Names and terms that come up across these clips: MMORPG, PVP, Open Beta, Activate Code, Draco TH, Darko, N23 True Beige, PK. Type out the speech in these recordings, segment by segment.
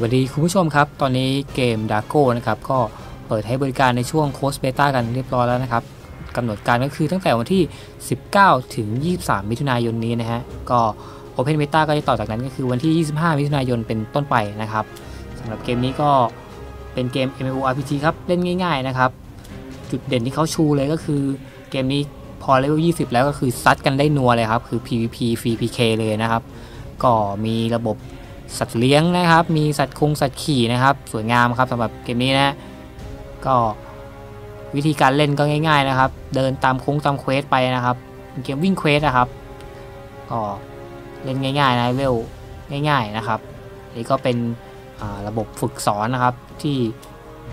วัสดีคุณผู้ชมครับตอนนี้เกม Darko นะครับก็เปิดให้บริการในช่วงโค้ชเบต้ากันเรียบร้อยแล้วนะครับกำหนดการก็คือตั้งแต่วันที่19ถึง23มิถุนายนนี้นะฮะก็ Open Beta ก็จะต่อจากนั้นก็คือวันที่25มิถุนายนเป็นต้นไปนะครับสำหรับเกมนี้ก็เป็นเกม MMORPG ครับเล่นง่ายๆนะครับจุดเด่นที่เขาชูเลยก็คือเกมนี้พอเลเวล20แล้วก็คือซัดกันได้นัวเลยครับคือ PVP ฟรี PK เลยนะครับก็มีระบบสัตว์เลี้ยงนะครับมีสัตว์ขี่นะครับสวยงามครับสำหรับเกมนี้นะก็วิธีการเล่นก็ง่ายๆนะครับเดินตามตามเควสไปนะครับเป็นเกมวิ่งเควสนะครับก็เล่นง่ายๆนะเวลง่ายๆนะครับนี่ก็เป็นระบบฝึกสอนนะครับที่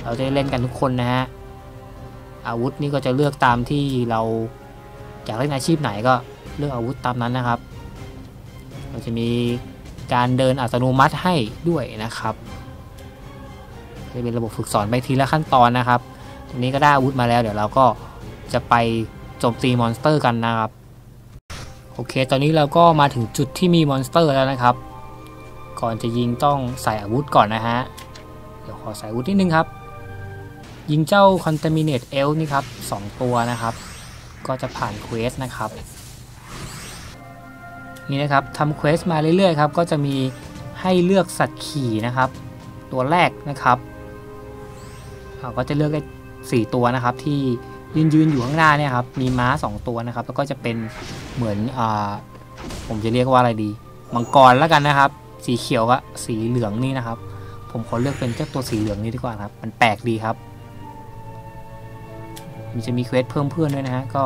เราจะเล่นกันทุกคนนะฮะอาวุธนี่ก็จะเลือกตามที่เราอยากเล่นอาชีพไหนก็เลือกอาวุธตามนั้นนะครับเราจะมีการเดินอัตโนมัติให้ด้วยนะครับจะเป็นระบบฝึกสอนไปทีละขั้นตอนนะครับตรงนี้ก็ได้อาวุธมาแล้วเดี๋ยวเราก็จะไปโจมตีมอนสเตอร์กันนะครับโอเคตอนนี้เราก็มาถึงจุดที่มีมอนสเตอร์แล้วนะครับก่อนจะยิงต้องใส่อาวุธก่อนนะฮะเดี๋ยวขอใส่อาวุธนิดนึงครับยิงเจ้าคอนตามิเนตเอลนี่ครับ2ตัวนะครับก็จะผ่านเควสนะครับนี่นะครับทำเควสมาเรื่อยๆครับก็จะมีให้เลือกสัตว์ขี่นะครับตัวแรกนะครับก็จะเลือกได้4ตัวนะครับที่ยืนอยู่ข้างหน้าเนี่ยครับมีม้า2ตัวนะครับแล้วก็จะเป็นเหมือนผมจะเรียกว่าอะไรดีมังกรแล้วกันนะครับสีเขียวกับสีเหลืองนี่นะครับผมขอเลือกเป็นเจ้าตัวสีเหลืองนี้ดีกว่าครับมันแปลกดีครับมันจะมีเควสเพิ่มเพื่อนด้วยนะฮะก็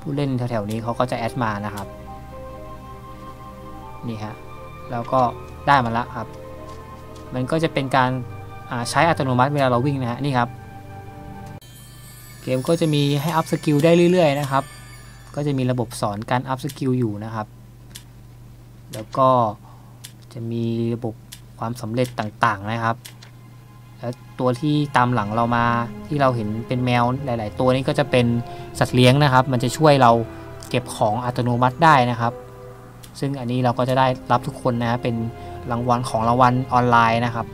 ผู้เล่นแถวๆนี้เขาก็จะแอดมานะครับนี่ฮะแล้วก็ได้มาแล้วครับมันก็จะเป็นการใช้อัตโนมัติเวลาเราวิ่งนะฮะนี่ครับเกมก็จะมีให้อัพสกิลได้เรื่อยๆนะครับก็จะมีระบบสอนการอัพสกิลอยู่นะครับแล้วก็จะมีระบบความสำเร็จต่างๆนะครับแล้วตัวที่ตามหลังเรามาที่เราเห็นเป็นแมวหลายๆตัวนี้ก็จะเป็นสัตว์เลี้ยงนะครับมันจะช่วยเราเก็บของอัตโนมัติได้นะครับซึ่งอันนี้เราก็จะได้รับทุกคนนะเป็นรางวัลของรางวัลออนไลน์นะครับ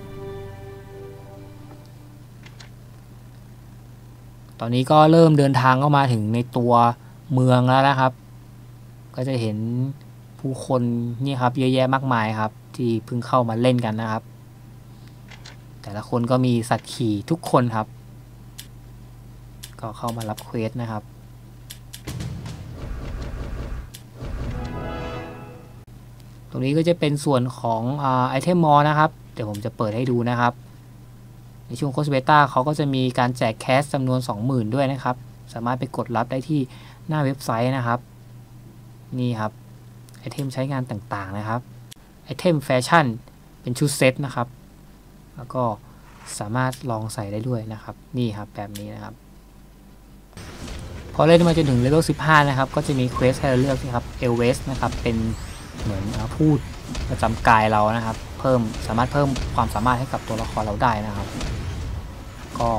ตอนนี้ก็เริ่มเดินทางเข้ามาถึงในตัวเมืองแล้วนะครับก็จะเห็นผู้คนนี่ครับเยอะแยะมากมายครับที่เพิ่งเข้ามาเล่นกันนะครับแต่ละคนก็มีสัตว์ขี่ทุกคนครับก็เข้ามารับเควสนะครับตรงนี้ก็จะเป็นส่วนของไอเทมมอลนะครับเดี๋ยวผมจะเปิดให้ดูนะครับในช่วงโค้ชเบต้าเขาก็จะมีการแจกแคสจำนวน 20,000 ด้วยนะครับสามารถไปกดรับได้ที่หน้าเว็บไซต์นะครับนี่ครับไอเทมใช้งานต่างๆนะครับไอเทมแฟชั่นเป็นชุดเซตนะครับแล้วก็สามารถลองใส่ได้ด้วยนะครับนี่ครับแบบนี้นะครับพอเล่นมาจนถึงเลเวล15นะครับก็จะมีเควสให้เราเลือกนะครับเอลเวสนะครับเป็นเหมือนพูดประจำกายเรานะครับเพิ่มสามารถเพิ่มความสามารถให้กับตัวละครเราได้นะครับก็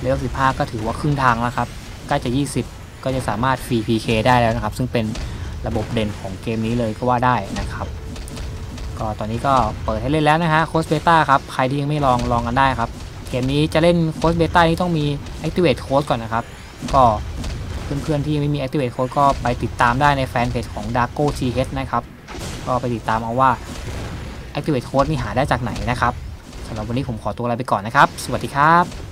เลเวล15ก็ถือว่าครึ่งทางแล้วครับใกล้จะ20ก็จะสามารถฟรี PK ได้แล้วนะครับซึ่งเป็นระบบเด่นของเกมนี้เลยก็ว่าได้นะครับก็ตอนนี้ก็เปิดให้เล่นแล้วนะฮะโค้ชเบต้าครับใครที่ยังไม่ลองกันได้ครับเกมนี้จะเล่นโค้ชเบต้านี่ต้องมี Activate Code ก่อนนะครับก็เพื่อนๆที่ไม่มี Activate Code ก็ไปติดตามได้ในแฟนเพจของ Draco TH นะครับก็ไปติดตามเอาว่า Activate Code นี่หาได้จากไหนนะครับสำหรับวันนี้ผมขอตัวลาไปก่อนนะครับสวัสดีครับ